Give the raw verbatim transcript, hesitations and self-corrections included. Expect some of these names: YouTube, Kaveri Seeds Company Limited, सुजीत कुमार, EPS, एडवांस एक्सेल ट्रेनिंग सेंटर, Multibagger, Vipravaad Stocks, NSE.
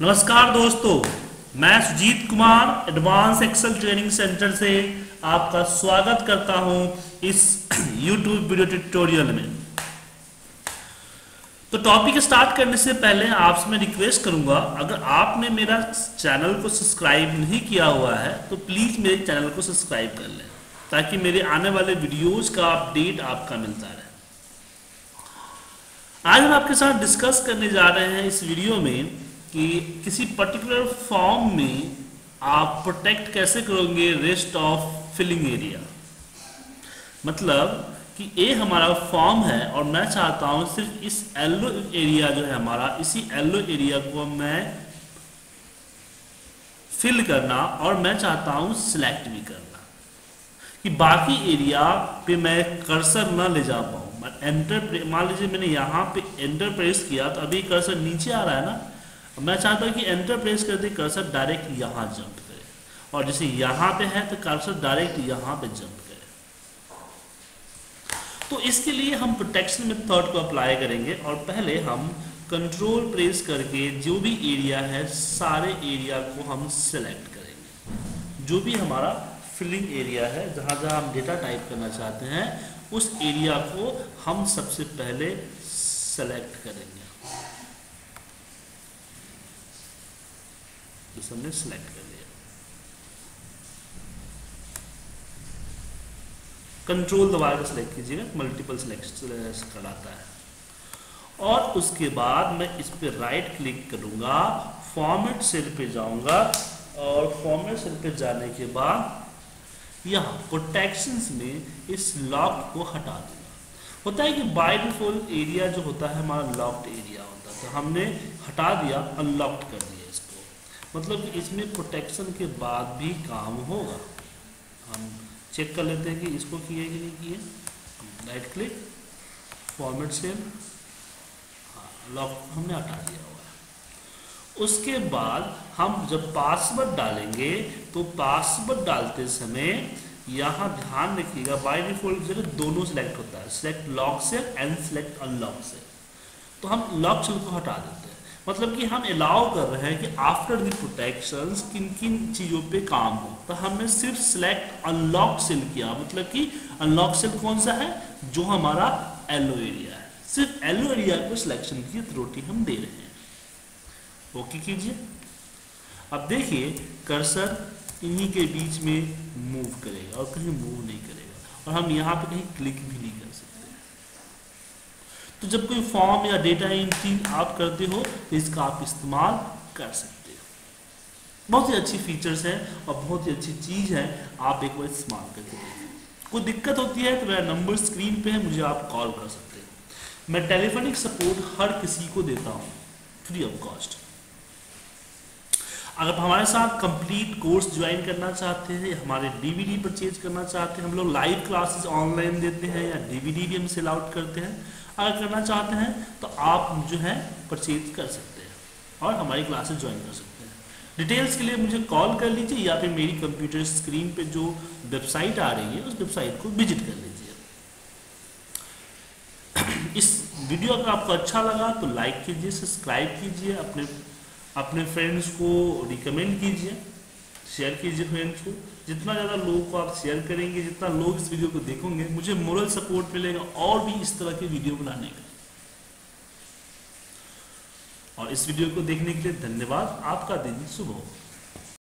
नमस्कार दोस्तों, मैं सुजीत कुमार एडवांस एक्सेल ट्रेनिंग सेंटर से आपका स्वागत करता हूं इस YouTube वीडियो ट्यूटोरियल में। तो टॉपिक स्टार्ट करने से पहले आपसे मैं रिक्वेस्ट करूंगा, अगर आपने मेरा चैनल को सब्सक्राइब नहीं किया हुआ है तो प्लीज मेरे चैनल को सब्सक्राइब कर लें ताकि मेरे आने वाले वीडियोज का अपडेट आपका मिलता रहे। आज हम आपके साथ डिस्कस करने जा रहे हैं इस वीडियो में कि किसी पर्टिकुलर फॉर्म में आप प्रोटेक्ट कैसे करोगे रेस्ट ऑफ फिलिंग एरिया। मतलब कि ये हमारा फॉर्म है और मैं चाहता हूं सिर्फ इस येलो एरिया जो है हमारा, इसी येलो एरिया को मैं फिल करना और मैं चाहता हूं सिलेक्ट भी करना कि बाकी एरिया पे मैं कर्सर ना ले जा पाऊं। एंटर मान लीजिए मैंने यहाँ पे एंटर प्रेस किया तो अभी कर्सर नीचे आ रहा है ना, मैं चाहता हूँ कि एंटर प्रेस करते कर्सर डायरेक्ट यहाँ जंप करे और जैसे यहाँ पे है तो कर्सर डायरेक्ट यहाँ पे जंप करे। तो इसके लिए हम प्रोटेक्शन मेथड को अप्लाई करेंगे और पहले हम कंट्रोल प्रेस करके जो भी एरिया है सारे एरिया को हम सेलेक्ट करेंगे, जो भी हमारा फिलिंग एरिया है, जहाँ जहाँ हम डेटा टाइप करना चाहते हैं उस एरिया को हम सबसे पहले सेलेक्ट करेंगे। तो हमने सेलेक्ट कर लिया, कंट्रोल दबाकर सेलेक्ट कीजिएगा, मल्टीपल सिलेक्शन कराता है। और उसके बाद मैं इस पर राइट क्लिक करूंगा, फॉर्मेट सेल पे जाऊंगा और फॉर्मेट सेल पे जाने के बाद यहाँ प्रोटेक्शंस में इस लॉक को हटा देना होता है कि बाय डिफॉल्ट एरिया जो होता है हमारा लॉक्ड एरिया होता है, तो हमने हटा दिया, अनलॉक्ड कर दिया इसको, मतलब कि इसमें प्रोटेक्शन के बाद भी काम होगा। हम चेक कर लेते हैं कि इसको किए कि नहीं किए। राइट क्लिक, फॉर्मेट सेल, हाँ लॉक हमने हटा दिया होगा। उसके बाद हम जब पासवर्ड डालेंगे तो पासवर्ड डालते समय यहाँ ध्यान रखिएगा, बाय डिफॉल्ट जो दोनों सिलेक्ट होता है, select lock cell and select unlock cell, तो हम लॉक सेल को हटा देते हैं। मतलब कि हम अलाउ कर रहे हैं कि आफ्टर द प्रोटेक्शंस किन किन चीज़ों पे काम हो, तो हमने सिर्फ सिलेक्ट अनलॉक सेल किया। मतलब कि अनलॉक सेल कौन सा है, जो हमारा येलो एरिया है, सिर्फ येलो एरिया को सिलेक्शन की अथॉरिटी हम दे रहे हैं। ओके कीजिए, अब देखिए कर्सर इन्हीं के बीच में मूव करेगा और कहीं मूव नहीं करेगा और हम यहाँ पे कहीं क्लिक भी नहीं कर सकते। तो जब कोई फॉर्म या डेटा एंट्री आप करते हो तो इसका आप इस्तेमाल कर सकते हो। बहुत ही अच्छी फीचर्स हैं और बहुत ही अच्छी चीज़ है, आप एक बार इस्तेमाल करके देखिए। कोई दिक्कत होती है तो मेरा नंबर स्क्रीन पर है, मुझे आप कॉल कर सकते हो। मैं टेलीफोनिक सपोर्ट हर किसी को देता हूँ फ्री ऑफ कॉस्ट। अगर हमारे साथ कंप्लीट कोर्स ज्वाइन करना चाहते हैं, हमारे डीवीडी परचेज करना चाहते हैं, हम लोग लाइव क्लासेस ऑनलाइन देते हैं या डीवीडी भी हम सेल आउट करते हैं, अगर करना चाहते हैं तो आप जो है परचेज कर सकते हैं और हमारी क्लासेस ज्वाइन कर सकते हैं। डिटेल्स के लिए मुझे कॉल कर लीजिए या फिर मेरी कंप्यूटर स्क्रीन पर जो वेबसाइट आ रही है उस वेबसाइट को विजिट कर लीजिए। इस वीडियो अगर आपको अच्छा लगा तो लाइक कीजिए, सब्सक्राइब कीजिए, अपने अपने फ्रेंड्स को रिकमेंड कीजिए, शेयर कीजिए फ्रेंड्स को। जितना ज़्यादा लोगों को आप शेयर करेंगे, जितना लोग इस वीडियो को देखेंगे, मुझे मोरल सपोर्ट मिलेगा और भी इस तरह के वीडियो बनाने का। और इस वीडियो को देखने के लिए धन्यवाद। आपका दिन शुभ हो।